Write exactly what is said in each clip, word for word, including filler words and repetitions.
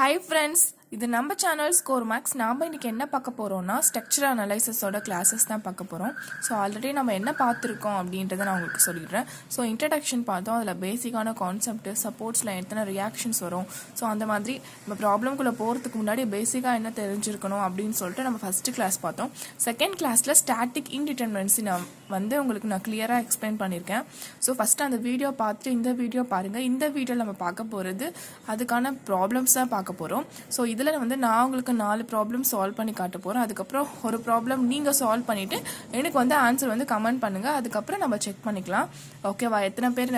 Hi friends, இது நம்ம channel score maths. நாம் இன்றைக்கி என்ன பார்க்க போகிறோம்னா ஸ்ட்ரக்சர் அனலைசஸோட கிளாஸஸ் தான் பார்க்க போகிறோம். ஸோ ஆல்ரெடி நம்ம என்ன பார்த்துருக்கோம் அப்படின்றத நான் உங்களுக்கு சொல்லிடுறேன். ஸோ இன்ட்ரடக்ஷன் பார்த்தோம், அதில் பேசிக்கான கான்செப்ட், சப்போர்ட்ஸில் எத்தனை ரியாக்ஷன்ஸ் வரும். ஸோ அந்த மாதிரி நம்ம ப்ராப்ளம்குள்ளே போகிறதுக்கு முன்னாடி பேசிக்காக என்ன தெரிஞ்சிருக்கணும் அப்படின்னு சொல்லிட்டு நம்ம ஃபஸ்ட்டு கிளாஸ் பார்த்தோம். செகண்ட் கிளாஸில் ஸ்டாட்டிக் இன்டிட்டர்மினன்சி நான் வந்து உங்களுக்கு நான் கிளியராக எக்ஸ்பிளைன் பண்ணியிருக்கேன். ஸோ ஃபஸ்ட்டு அந்த வீடியோ பார்த்துட்டு இந்த வீடியோ பாருங்கள். இந்த வீடியோவில் நம்ம பார்க்க போகிறது அதுக்கான ப்ராப்ளம்ஸ் தான் பார்க்க போகிறோம். ஸோ இதில் வந்து நான் உங்களுக்கு நாலு ப்ராப்ளம் சால்வ் பண்ணி காட்ட போகிறேன். அதுக்கப்புறம் ஒரு ப்ராப்ளம் நீங்கள் சால்வ் பண்ணிவிட்டு எனக்கு வந்து ஆன்சர் வந்து கமெண்ட் பண்ணுங்கள். அதுக்கப்புறம் நம்ம செக் பண்ணிக்கலாம், ஓகேவா, எத்தனை பேர்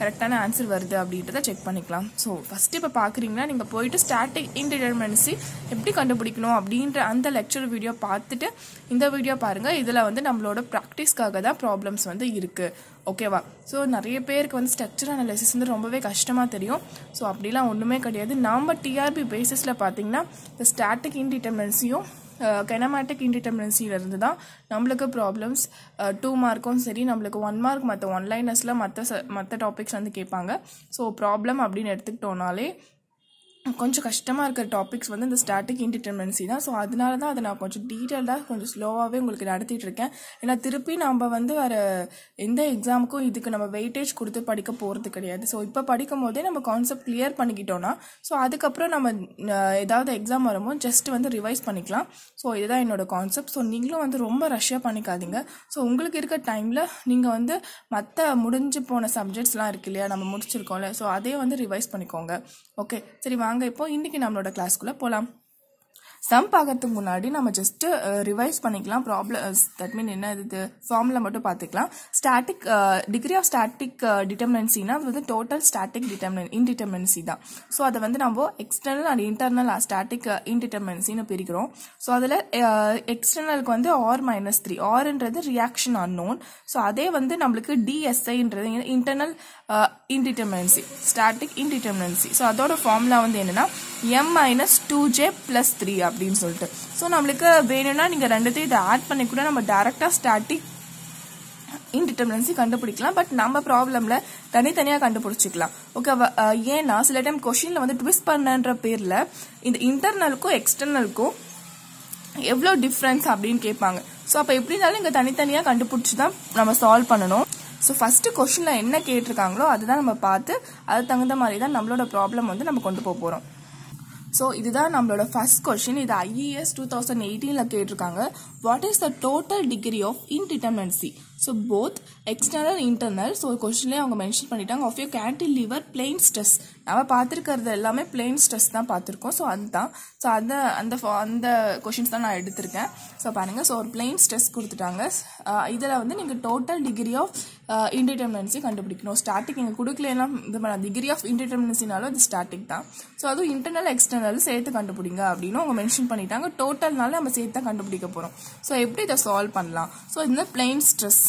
கரெக்டான ஆன்சர் வருது அப்படின்றத செக் பண்ணிக்கலாம். ஸோ ஃபஸ்ட்டு இப்போ பார்க்குறீங்கன்னா நீங்கள் போயிட்டு ஸ்டாட்டிக் இன்டிட்டர்மினன்சி எப்படி கண்டுபிடிக்கணும் அப்படின்ற அந்த லெக்சர் வீடியோ பார்த்துட்டு இந்த வீடியோ பாருங்கள். இதில் வந்து நம்மளோட ப்ராக்டிஸ்க்காக தான் ப்ராப்ளம்ஸ் வந்து இருக்குது, ஓகேவா. ஸோ நிறைய பேருக்கு வந்து ஸ்ட்ரக்சர் அனலைசிஸ் வந்து ரொம்பவே கஷ்டமாக தெரியும். ஸோ அப்படிலாம் ஒன்றுமே கிடையாது. நம்ம டிஆர்பி பேசிஸில் பார்த்தீங்கன்னா இந்த ஸ்டாட்டிக் இன்டிட்டர்மினன்சியும் கெனமேட்டிக் இன்டிட்டர்மினன்சியிலிருந்து தான் நம்மளுக்கு ப்ராப்ளம்ஸ் டூ மார்க்கும் சரி, நம்மளுக்கு ஒன் மார்க் மற்ற ஒன்லைனஸில் மற்ற மற்ற டாபிக்ஸ் வந்து கேட்பாங்க. ஸோ ப்ராப்ளம் அப்படின்னு எடுத்துக்கிட்டோம்னாலே கொஞ்சம் கஷ்டமாக இருக்கிற டாபிக்ஸ் வந்து இந்த ஸ்டாட்டிக் இன்டிட்டர்மினன்சி தான். ஸோ அதனால தான் அதை நான் கொஞ்சம் டீட்டெயிலாக கொஞ்சம் ஸ்லோவாகவே உங்களுக்கு நடத்திட்டு இருக்கேன். ஏன்னா திருப்பி நம்ம வந்து வேறு எந்த எக்ஸாமுக்கும் இதுக்கு நம்ம வெயிட்டேஜ் கொடுத்து படிக்க போகிறது கிடையாது. ஸோ இப்போ படிக்கும் போதே நம்ம கான்செப்ட் கிளியர் பண்ணிக்கிட்டோன்னா ஸோ அதுக்கப்புறம் நம்ம ஏதாவது எக்ஸாம் வரும்போது ஜஸ்ட் வந்து ரிவைஸ் பண்ணிக்கலாம். ஸோ இதுதான் என்னோடய கான்செப்ட். ஸோ நீங்களும் வந்து ரொம்ப ரஷ்ஷாக பண்ணிக்காதீங்க. ஸோ உங்களுக்கு இருக்க டைமில் நீங்கள் வந்து மற்ற முடிஞ்சு போன சப்ஜெக்ட்ஸ்லாம் இருக்கு இல்லையா, நம்ம முடிச்சிருக்கோம்ல, ஸோ அதே வந்து ரிவைஸ் பண்ணிக்கோங்க, ஓகே. சரி வாங்க, இப்போ இன்னைக்கு நம்மளோட கிளாஸ்க்குள்ளே போகலாம். சம் பார்க்கறதுக்கு முன்னாடி நம்ம ஜஸ்ட்டு ரிவைஸ் பண்ணிக்கலாம். ப்ராப்ளம் தட் மீன் என்ன, இது ஃபார்மில் மட்டும் பார்த்துக்கலாம். ஸ்டாட்டிக் டிகிரி ஆஃப் ஸ்டாட்டிக் டிட்டர்மினன்சினா அது வந்து டோட்டல் ஸ்டாட்டிக் டிட்டர்மினன் இன்டிட்டர்மினன்சி தான். ஸோ அதை வந்து நம்ம எக்ஸ்டர்னல் அண்ட் இன்டர்னல் ஸ்டாட்டிக் இன்டிட்டர்மினன்சின்னு பிரிக்கிறோம். ஸோ அதில் எக்ஸ்டர்னலுக்கு வந்து ஆர் மைனஸ் த்ரீ ஆர்ன்றது ரியாக்ஷன் அன்னோன். ஸோ அதே வந்து நம்மளுக்கு டிஎஸ்ஐன்றது internal indeterminacy static indeterminacy. So அதோட ஃபார்முலா வந்து என்னன்னா M minus two J plus three அப்படின்னு சொல்லிட்டு. ஸோ நம்மளுக்கு வேணும்னா நீங்கள் ரெண்டுத்தையும் இதை ஆட் பண்ணி கூட நம்ம டேரெக்டாக ஸ்டாட்டிக் இன்டிட்டர்மினன்சி கண்டுபிடிக்கலாம். பட் நம்ம ப்ராப்ளமில் தனித்தனியாக கண்டுபிடிச்சிக்கலாம், ஓகேவா. ஏன்னா சில டைம் கொஷினில் வந்து ட்விஸ்ட் பண்ணன்ற பேரில் இந்த இன்டர்னலுக்கும் எக்ஸ்டர்னலுக்கும் எவ்வளோ டிஃப்ரென்ஸ் அப்படின்னு கேட்பாங்க. ஸோ அப்போ எப்படி இருந்தாலும் இங்கே தனித்தனியாக கண்டுபிடிச்சி தான் நம்ம சால்வ் பண்ணணும். ஸோ ஃபஸ்ட்டு கொஷினில் என்ன கேட்டிருக்காங்களோ அதுதான் நம்ம பார்த்து அது தகுந்த மாதிரி தான் நம்மளோட ப்ராப்ளம் வந்து நம்ம கொண்டு போக போகிறோம். ஸோ இதுதான் நம்மளோட ஃபர்ஸ்ட் கொஸ்டின். இது ஐஇஎஸ் டூ தௌசண்ட் எயிட்டீனில் கேட்டிருக்காங்க. What is the total degree of indeterminacy? So both external internal. So கொஸ்டின்லேயே அவங்க மென்ஷன் பண்ணிட்டாங்க of you cantilever plane stress. நம்ம பார்த்துருக்கிறது எல்லாமே பிளெயின் ஸ்ட்ரெஸ் தான் பார்த்துருக்கோம். ஸோ அதுதான் ஸோ அந்த அந்த அந்த கொஷின்ஸ் தான் நான் எடுத்திருக்கேன். ஸோ பாருங்கள், ஸோ ஒரு பிளெயின் ஸ்ட்ரெஸ் கொடுத்துட்டாங்க. இதில் வந்து நீங்கள் டோட்டல் டிகிரி ஆஃப் இன்டிட்டர்மினன்சி கண்டுபிடிக்கணும். ஸ்டாட்டிக் நீங்கள் கொடுக்கலாம், இது பண்ண டிகிரி ஆஃப் இன்டிட்டர்மினன்சினாலும் அது ஸ்டாட்டிக் தான். ஸோ அதுவும் இன்டர்னல் எக்ஸ்டர்னல் சேர்த்து கண்டுபிடிங்க அப்படின்னு அவங்க மென்ஷன் பண்ணிட்டாங்க. டோட்டல்னால நம்ம சேர்த்து தான் கண்டுபிடிக்க போகிறோம். ஸோ எப்படி இதை சால்வ் பண்ணலாம்? ஸோ இந்த பிளெயின் ஸ்ட்ரெஸ்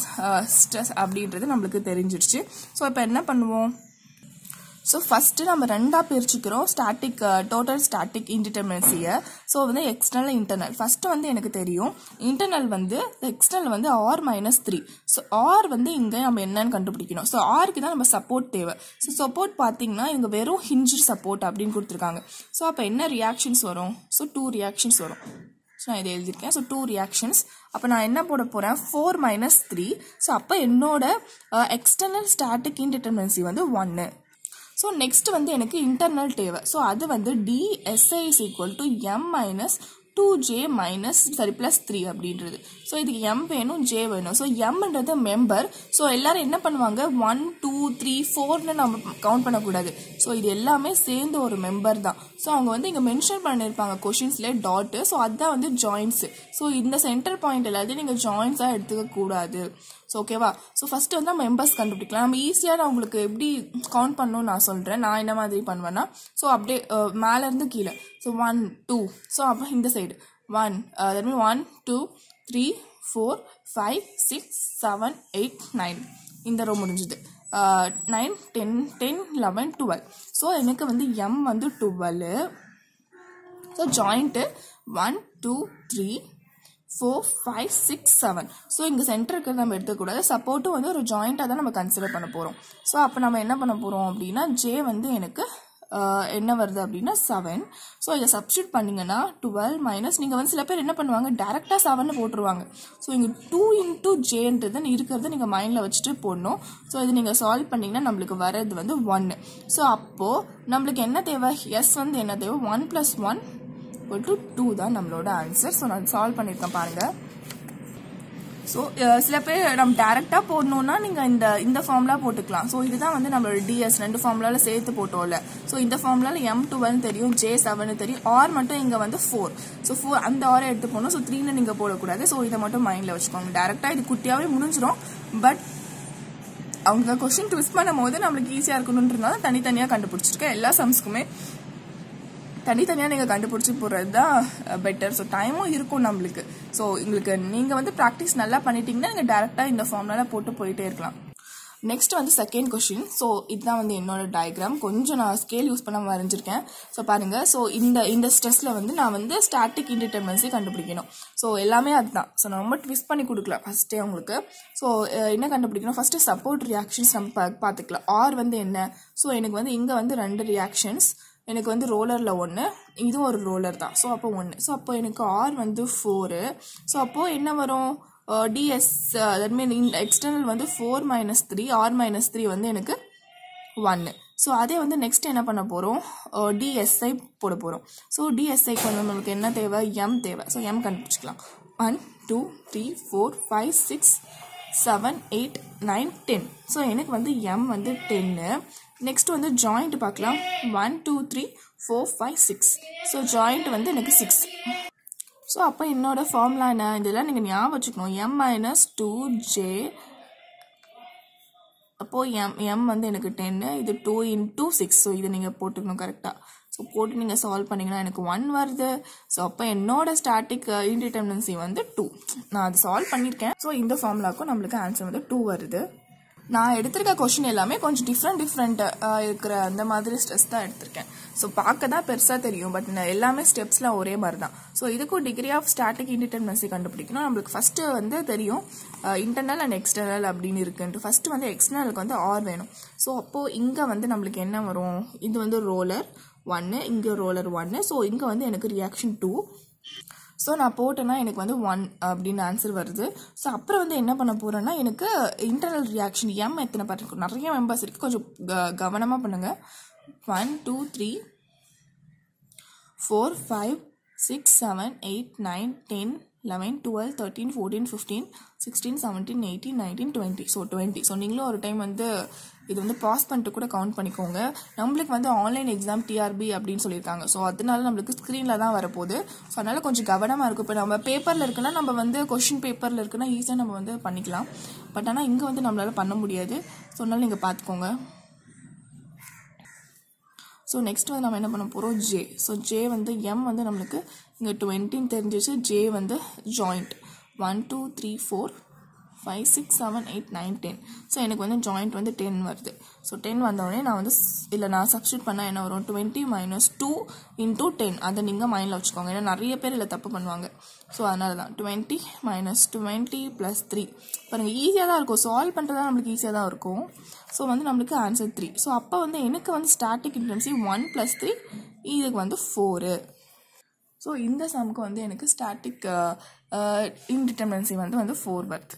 ஸ்ட்ரெஸ் அப்படின்றது நம்மளுக்கு தெரிஞ்சிருச்சு. ஸோ இப்போ என்ன பண்ணுவோம்? ஸோ ஃபஸ்ட்டு நம்ம ரெண்டாக பிரிச்சுக்கிறோம் ஸ்டாட்டிக் டோட்டல் ஸ்டாட்டிக் இன்டிட்டர்மினன்சியை. ஸோ வந்து எக்ஸ்டர்னல் இன்டர்னல். ஃபஸ்ட்டு வந்து எனக்கு தெரியும் இன்டர்னல் வந்து எக்ஸ்டர்னல் வந்து R minus three. So R வந்து இங்கே நம்ம என்னன்னு கண்டுபிடிக்கணும். ஸோ ஆருக்கு தான் நம்ம சப்போர்ட் தேவை. ஸோ சப்போர்ட் பார்த்தீங்கன்னா இங்கே வெறும் ஹிஞ்ச் சப்போர்ட் அப்படின்னு கொடுத்துருக்காங்க. ஸோ அப்போ என்ன ரியாக்ஷன்ஸ் வரும்? ஸோ டூ ரியாக்ஷன்ஸ் வரும். ஸோ நான் இதை எழுதியிருக்கேன். So two reactions. அப்போ நான் என்ன போட போகிறேன்? Four minus three. ஸோ அப்போ என்னோட எக்ஸ்டர்னல் ஸ்டாட்டிக் இன்டிட்டர்மினன்சி வந்து ஒன்று. ஸோ நெக்ஸ்ட் வந்து எனக்கு இன்டர்னல் தேவை. ஸோ அது வந்து DSI is equal to M minus two J minus sorry plus three அப்படின்றது. ஸோ இதுக்கு எம் வேணும், ஜே வேணும். ஸோ எம்ன்றது மெம்பர். ஸோ எல்லாரும் என்ன பண்ணுவாங்க, ஒன் டூ த்ரீ ஃபோர்னு நம்ம கவுண்ட் பண்ணக்கூடாது. ஸோ இது எல்லாமே சேர்ந்து ஒரு மெம்பர் தான். ஸோ அவங்க வந்து இங்கே மென்ஷன் பண்ணியிருப்பாங்க கொஷின்ஸ்லேயே டாட்டு. ஸோ அதுதான் வந்து ஜாயின்ஸு. ஸோ இந்த சென்டர் பாயிண்ட் எல்லாத்தையும் நீங்கள் ஜாயின்ஸாக எடுத்துக்கக்கூடாது. ஸோ ஓகேவா. ஸோ ஃபஸ்ட்டு வந்து மெம்பர்ஸ் கண்டுபிடிக்கலாம். நம்ம ஈஸியாக நான் உங்களுக்கு எப்படி கவுண்ட் பண்ணணும்னு நான் சொல்கிறேன். நான் என்ன மாதிரி பண்ணுவேன்னா, ஸோ அப்படியே மேலேருந்து கீழே. So one two. ஸோ அப்போ இந்த சைடு ஒன், அதே one two three four five six seven eight nine. இந்த ரோ முடிஞ்சுது. Nine ten ten eleven twelve. So எனக்கு வந்து எம் வந்து twelve. So joint one two three four five six seven. So இங்கே centre இருக்கிறது நம்ம எடுத்துக்கூடாது. சப்போர்ட்டும் வந்து ஒரு ஜாயிண்ட்டாக தான் நம்ம கன்சிடர் பண்ண போகிறோம். ஸோ அப்போ நம்ம என்ன பண்ண போகிறோம் அப்படின்னா, ஜே வந்து எனக்கு என்ன வருது அப்படின்னா செவன். ஸோ இதை சப்ஸ்டியூட் பண்ணிங்கன்னா டுவெல் மைனஸ், நீங்கள் வந்து சில பேர் என்ன பண்ணுவாங்க டேரெக்டாக செவன்னு போட்டுருவாங்க. ஸோ இங்கே டூ இன்டூ ஜேன்றது இருக்கிறது நீங்கள் மைண்டில் வச்சுட்டு போடணும். ஸோ இது நீங்கள் சால்வ் பண்ணிங்கன்னா நம்மளுக்கு வர்றது வந்து ஒன்று. ஸோ அப்போது நம்மளுக்கு என்ன தேவை, எஸ் வந்து என்ன தேவை, ஒன் ப்ளஸ் ஒன் ஒன்று டூ தான் நம்மளோட ஆன்சர். ஸோ நான் சால்வ் பண்ணியிருக்கேன் பாருங்கள். ஸோ சில பேர் நம்ம டேரெக்டாக போடணுன்னா நீங்கள் இந்த இந்த ஃபார்முலா போட்டுக்கலாம். ஸோ இதுதான் வந்து நம்மளோட டிஎஸ் ரெண்டு ஃபார்முலாவில் சேர்த்து போட்டோம்ல. ஸோ இந்த ஃபார்முலாவில் எம் டுவெல்னு தெரியும், ஜே செவன்னு தெரியும், ஆர் மட்டும் இங்கே வந்து ஃபோர். ஸோ ஃபோர் அந்த ஆரை எடுத்து போகணும். ஸோ த்ரீன்னு நீங்கள் போடக்கூடாது. ஸோ இதை மட்டும் மைண்டில் வச்சுக்கோங்க. டேரெக்டாக இது குட்டியாகவே முடிஞ்சிடும். பட் அவங்க கொஸ்டின் ட்விஸ்ட் பண்ணும் போது நம்மளுக்கு ஈஸியாக இருக்கணுன்றதுனால தனித்தனியாக கண்டுபிடிச்சிருக்கேன். எல்லா சம்ஸ்க்குமே தனித்தனியாக நீங்கள் கண்டுபிடிச்சி போடுறது தான் பெட்டர். ஸோ டைமும் இருக்கும் நம்மளுக்கு. ஸோ உங்களுக்கு நீங்கள் வந்து ப்ராக்டிஸ் நல்லா பண்ணிட்டீங்கன்னா நீங்கள் டேரெக்டாக இந்த ஃபார்ம்லாம் போட்டு போயிட்டே இருக்கலாம். நெக்ஸ்ட் வந்து செகண்ட் கொஷின். ஸோ இதுதான் வந்து என்னோட டயக்ராம். கொஞ்சம் நான் ஸ்கேல் யூஸ் பண்ண வரைஞ்சிருக்கேன். ஸோ பாருங்கள். ஸோ இந்த இந்த ஸ்ட்ரெஸ்ஸில் வந்து நான் வந்து ஸ்டாட்டிக் இன்டிடெர்மினன்சி கண்டுபிடிக்கணும். ஸோ எல்லாமே அதுதான். ஸோ நான் ரொம்ப ட்விஸ்ட் பண்ணி கொடுக்கலாம் ஃபஸ்ட்டே அவங்களுக்கு. ஸோ என்ன கண்டுபிடிக்கணும், ஃபஸ்ட்டு சப்போர்ட் ரியாக்ஷன்ஸ் நம்ம பார்த்துக்கலாம். ஆர் வந்து என்ன, ஸோ எனக்கு வந்து இங்கே வந்து ரெண்டு ரியாக்ஷன்ஸ், எனக்கு வந்து ரோலரில் ஒன்று, இதுவும் ஒரு ரோலர் தான். ஸோ அப்போ ஒன்று. ஸோ அப்போ எனக்கு ஆர் வந்து ஃபோரு. ஸோ அப்போது என்ன வரும், டிஎஸ் தட் மீன் எக்ஸ்டர்னல் வந்து four minus three, R minus three வந்து எனக்கு ஒன்று. ஸோ அதே வந்து நெக்ஸ்ட் என்ன பண்ண போகிறோம், டிஎஸ்ஐ போட போகிறோம். ஸோ டிஎஸ்ஐக்கு வந்து நம்மளுக்கு என்ன தேவை, எம் தேவை. ஸோ எம் கண்டுபிடிச்சிக்கலாம். One two three four five six seven eight nine ten. So எனக்கு வந்து எம் வந்து டென்னு. நெக்ஸ்ட் வந்து ஜாயிண்ட் பார்க்கலாம். One two three four five six. So joint வந்து எனக்கு சிக்ஸ். ஸோ அப்போ என்னோட ஃபார்முலா என்ன, இதெல்லாம் நீங்கள் ஞாபகம் வச்சுக்கணும். எம் மைனஸ் டூ ஜே, அப்போது எம் எம் வந்து எனக்கு டென்னு, இது டூ இன்டூ சிக்ஸ். ஸோ இதை நீங்கள் போட்டுக்கணும் கரெக்டாக. ஸோ போட்டு நீங்கள் சால்வ் பண்ணிங்கன்னா எனக்கு ஒன் வருது. ஸோ அப்போ என்னோட ஸ்டாட்டிக் இன்டிடெர்மினன்சி வந்து டூ. நான் அது சால்வ் பண்ணியிருக்கேன். ஸோ இந்த ஃபார்முலாவுக்கும் நம்மளுக்கு ஆன்சர் வந்து டூ வருது. நான் எடுத்திருக்க கொஷின் எல்லாமே கொஞ்சம் டிஃப்ரெண்ட் டிஃப்ரெண்ட்டாக இருக்கிற அந்த மாதிரி ஸ்ட்ரெஸ் தான் எடுத்திருக்கேன். ஸோ பார்க்க தான் பெருசாக தெரியும், பட் எல்லாமே ஸ்டெப்ஸ்லாம் ஒரே மாதிரி தான். ஸோ இதுக்கும் டிகிரி ஆஃப் ஸ்டாட்டிக் இன்டிடெர்மினன்சி கண்டுபிடிக்கணும். நம்மளுக்கு ஃபஸ்ட்டு வந்து தெரியும் இன்டர்னல் அண்ட் எக்ஸ்டர்னல் அப்படின்னு இருக்குன்ட்டு. ஃபஸ்ட்டு வந்து எக்ஸ்டர்னலுக்கு வந்து ஆர் வேணும். ஸோ அப்போது இங்கே வந்து நம்மளுக்கு என்ன வரும், இது வந்து ரோலர் ஒன்று, இங்கே ரோலர் ஒன்று. ஸோ இங்கே வந்து எனக்கு ரியாக்ஷன் டூ. ஸோ நான் போட்டேன்னா எனக்கு வந்து ஒன் அப்படின்னு ஆன்சர் வருது. ஸோ அப்புறம் வந்து என்ன பண்ண போகிறேன்னா, எனக்கு இன்டர்னல் ரியாக்ஷன் எம் எத்தனை பார்த்து, நிறைய மெம்பர்ஸ் இருக்குது, கொஞ்சம் கவனமாக பண்ணுங்கள். One two three four five six seven eight nine ten eleven twelve thirteen fourteen fifteen sixteen seventeen eighteen nineteen twenty. So twenty. So நீங்களும் ஒரு டைம் வந்து இது வந்து பாஸ் பண்ணிட்டு கூட கவுண்ட் பண்ணிக்கோங்க. நம்மளுக்கு வந்து ஆன்லைன் எக்ஸாம் டிஆர்பி அப்படின்னு சொல்லியிருக்காங்க. ஸோ அதனால நம்மளுக்கு ஸ்க்ரீனில் தான் வரப்போகுது. ஸோ அதனால் கொஞ்சம் கவனமாக இருக்கும். இப்போ நம்ம பேப்பரில் இருக்குன்னா நம்ம வந்து கொஷின் பேப்பரில் இருக்குன்னா ஈஸியாக நம்ம வந்து பண்ணிக்கலாம். பட் ஆனால் இங்கே வந்து நம்மளால் பண்ண முடியாது. ஸோ அதனால் நீங்கள் பார்த்துக்கோங்க. ஸோ நெக்ஸ்ட் வந்து நம்ம என்ன பண்ண போகிறோம், ஜே. ஸோ ஜே வந்து எம் வந்து நம்மளுக்கு இங்கே டுவெண்ட்டின்னு தெரிஞ்சிச்சு. ஜே வந்து joint one two three four five six seven eight nine ten. So எனக்கு வந்து ஜாயிண்ட் வந்து டென் வருது. ஸோ டென் வந்தோடனே நான் வந்து இல்லை, நான் சப்ஸ்டியூட் பண்ணால் என்ன வரும், twenty minus two into ten. அதை நீங்கள் மைண்டில் வச்சுக்கோங்க, ஏன்னா நிறைய பேர் இல்லை தப்பு பண்ணுவாங்க. ஸோ அதனால தான் twenty minus twenty plus three. பாருங்கள், ஈஸியாக தான் இருக்கும். சால்வ் பண்ணுறது தான் நம்மளுக்கு ஈஸியாக தான் இருக்கும். ஸோ வந்து நம்மளுக்கு ஆன்சர் த்ரீ. ஸோ அப்போ வந்து எனக்கு வந்து static indeterminacy one plus three, இதுக்கு வந்து ஃபோரு. ஸோ இந்த சமுக்கு வந்து எனக்கு ஸ்டாட்டிக் இன்டிடெர்மினன்சி வந்து வந்து ஃபோர் வருது.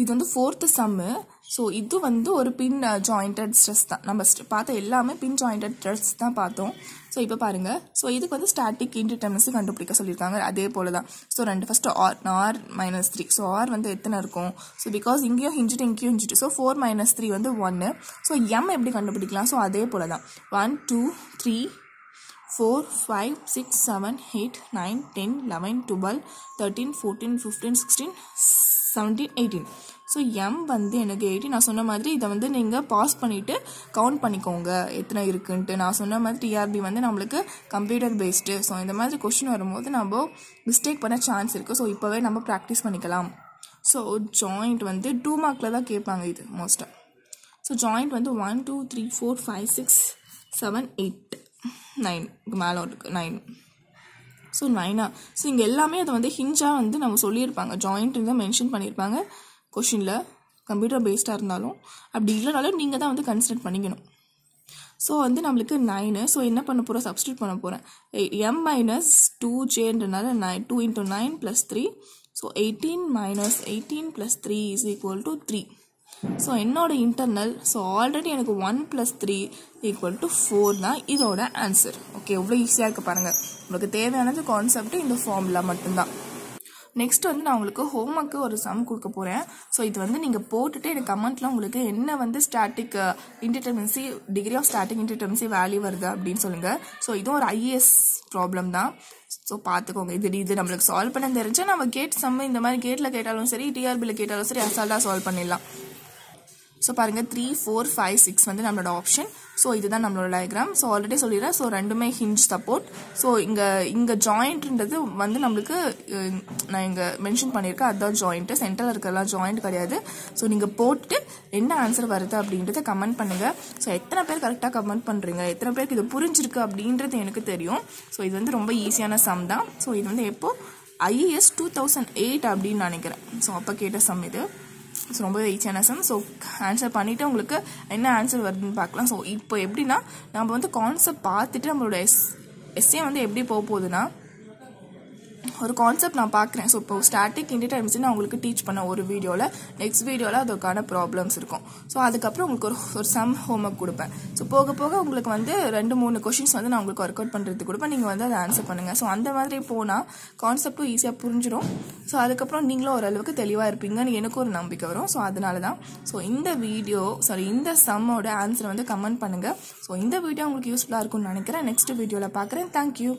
இது வந்து ஃபோர்த்து சம்மு. ஸோ இது வந்து ஒரு பின் ஜாயிண்டட் ஸ்ட்ரெஸ் தான். நம்ம பார்த்த எல்லாமே பின் ஜாயிண்டட் ஸ்ட்ரெஸ் தான் பார்த்தோம். ஸோ இப்போ பாருங்கள். ஸோ இதுக்கு வந்து ஸ்டாட்டிக் இன்டிடெர்மினன்சி கண்டுபிடிக்க சொல்லியிருக்காங்க. அதே போல் தான். ஸோ ரெண்டு first R R minus three. So R வந்து எத்தனை இருக்கும், ஸோ பிகாஸ் இங்கேயும் ஹிஞ்சிட்டு இங்கேயும் ஹிஞ்சிட்டு. ஸோ ஃபோர் மைனஸ் த்ரீ வந்து ஒன்று. ஸோ எம் எப்படி கண்டுபிடிக்கலாம், ஸோ அதே போல் தான். One two three four five six seven eight nine ten eleven twelve thirteen fourteen fifteen sixteen seventeen eighteen. So M வந்து எனக்கு எயிட்டீன். நான் சொன்ன மாதிரி இதை வந்து நீங்கள் பாஸ் பண்ணிவிட்டு கவுண்ட் பண்ணிக்கோங்க எத்தனை இருக்குன்ட்டு. நான் சொன்ன மாதிரி டிஆர்பி வந்து நம்மளுக்கு கம்ப்யூட்டர் பேஸ்டு. ஸோ இந்த மாதிரி கொஷின் வரும்போது நம்ம மிஸ்டேக் பண்ண சான்ஸ் இருக்குது. ஸோ இப்போவே நம்ம ப்ராக்டிஸ் பண்ணிக்கலாம். ஸோ ஜாயிண்ட் வந்து டூ மார்க்கில் தான் கேட்பாங்க இது மோஸ்ட்டாக. ஸோ ஜாயிண்ட் வந்து one two three four five six seven eight nine, மேலே இருக்குது நைன். ஸோ நைனா. ஸோ இங்கே எல்லாமே அதை வந்து ஹிஞ்சாக வந்து நம்ம சொல்லியிருப்பாங்க, ஜாயிண்ட் தான் மென்ஷன் பண்ணியிருப்பாங்க கொஷினில். கம்ப்யூட்டர் பேஸ்டாக இருந்தாலும் அப்படி இல்லைனாலும் நீங்கள் தான் வந்து கன்சிடர் பண்ணிக்கணும். ஸோ வந்து நம்மளுக்கு நைனு. ஸோ என்ன பண்ண போகிறோம், சப்ஸ்டியூட் பண்ண போகிறேன். எம் மைனஸ் டூ ஜேன்றனால nine two into nine plus three. So eighteen minus eighteen plus three is equal to three. So என்னோட இன்டர்னல், ஸோ ஆல்ரெடி எனக்கு one plus three equal to four தான் இதோட ஆன்சர். ஓகே, எவ்வளோ ஈஸியாக இருக்குது பாருங்கள். உங்களுக்கு தேவையானது கான்செப்ட் இந்த ஃபார்முலா மட்டும்தான். நெக்ஸ்ட் வந்து நான் உங்களுக்கு ஹோம்ஒர்க்கு ஒரு சம் கொடுக்க போகிறேன். ஸோ இது வந்து நீங்கள் போட்டுட்டு எனக்கு கமெண்ட்லாம் உங்களுக்கு என்ன வந்து static indeterminacy, degree of static indeterminacy value வருது அப்படின்னு சொல்லுங்கள். ஸோ இதுவும் ஒரு ஐஏஎஸ் ப்ராப்ளம் தான். ஸோ பார்த்துக்கோங்க, இது இது நம்மளுக்கு சால்வ் பண்ண தெரிஞ்சா நம்ம கேட் சம் இந்த மாதிரி கேட்டில் கேட்டாலும் சரி, டிஆர்பியில் கேட்டாலும் சரி, அசால்ட்டாக சால்வ் பண்ணிடலாம். ஸோ பாருங்கள், த்ரீ ஃபோர் ஃபைவ் சிக்ஸ் வந்து நம்மளோட ஆப்ஷன். ஸோ இதுதான் நம்மளோட டயக்ராம். ஸோ ஆல்ரெடி சொல்லிடுறேன், ஸோ ரெண்டுமே ஹிஞ்ச் சப்போர்ட். ஸோ இங்கே இங்கே ஜாயிண்ட்ன்றது வந்து நம்மளுக்கு நான் இங்கே மென்ஷன் பண்ணியிருக்கேன், அதுதான் ஜாயிண்ட்டு. சென்டரில் இருக்கிறதெல்லாம் ஜாயிண்ட் கிடையாது. ஸோ நீங்கள் போட்டு என்ன ஆன்சர் வருது அப்படின்றத கமெண்ட் பண்ணுங்கள். ஸோ எத்தனை பேர் கரெக்டாக கமெண்ட் பண்ணுறீங்க, எத்தனை பேருக்கு இது புரிஞ்சிருக்கு அப்படின்றது எனக்கு தெரியும். ஸோ இது வந்து ரொம்ப ஈஸியான சம் தான். ஸோ இது வந்து எப்போ ஐஏஎஸ் டூ தௌசண்ட் எயிட் அப்படின்னு நினைக்கிறேன். ஸோ அப்போ கேட்ட சம் இது. ஸோ ரொம்பவே ஈஸியான சம். ஸோ ஆன்சர் பண்ணிவிட்டு உங்களுக்கு என்ன ஆன்சர் வருதுன்னு பார்க்கலாம். ஸோ இப்போ எப்படின்னா, நம்ம வந்து கான்செப்ட் பார்த்துட்டு நம்மளோட எஸ் எஸ்ஏ வந்து எப்படி போக போகுதுன்னா, ஒரு கான்செப்ட் நான் பார்க்குறேன். ஸோ இப்போ ஸ்டாட்டிக் இன்டிடெர்மினன்சி நான் உங்களுக்கு டீச் பண்ண ஒரு வீடியோவில், நெக்ஸ்ட் வீடியோவில் அதுக்கான ப்ராப்ளம்ஸ் இருக்கும். ஸோ அதுக்கப்புறம் உங்களுக்கு ஒரு ஒரு சம் ஹோம்ஒர்க் கொடுப்பேன். ஸோ போக போக உங்களுக்கு வந்து ரெண்டு மூணு கொஷின்ஸ் வந்து நான் உங்களுக்கு ஒர்க் அவுட் பண்ணுறது கொடுப்பேன். நீங்கள் வந்து அதை ஆன்சர் பண்ணுங்கள். ஸோ அந்த மாதிரி போனால் கான்செப்டும் ஈஸியாக புரிஞ்சிடும். ஸோ அதுக்கப்புறம் நீங்களும் ஓரளவுக்கு தெளிவாக இருப்பீங்கன்னு எனக்கு ஒரு நம்பிக்கை வரும். ஸோ அதனால தான். ஸோ இந்த வீடியோ சாரி இந்த சம்மோட ஆன்சரை வந்து கமெண்ட் பண்ணுங்கள். ஸோ இந்த வீடியோ உங்களுக்கு யூஸ்ஃபுல்லாக இருக்கும்னு நினைக்கிறேன். நெக்ஸ்ட் வீடியோவில் பார்க்குறேன். தேங்க்யூ.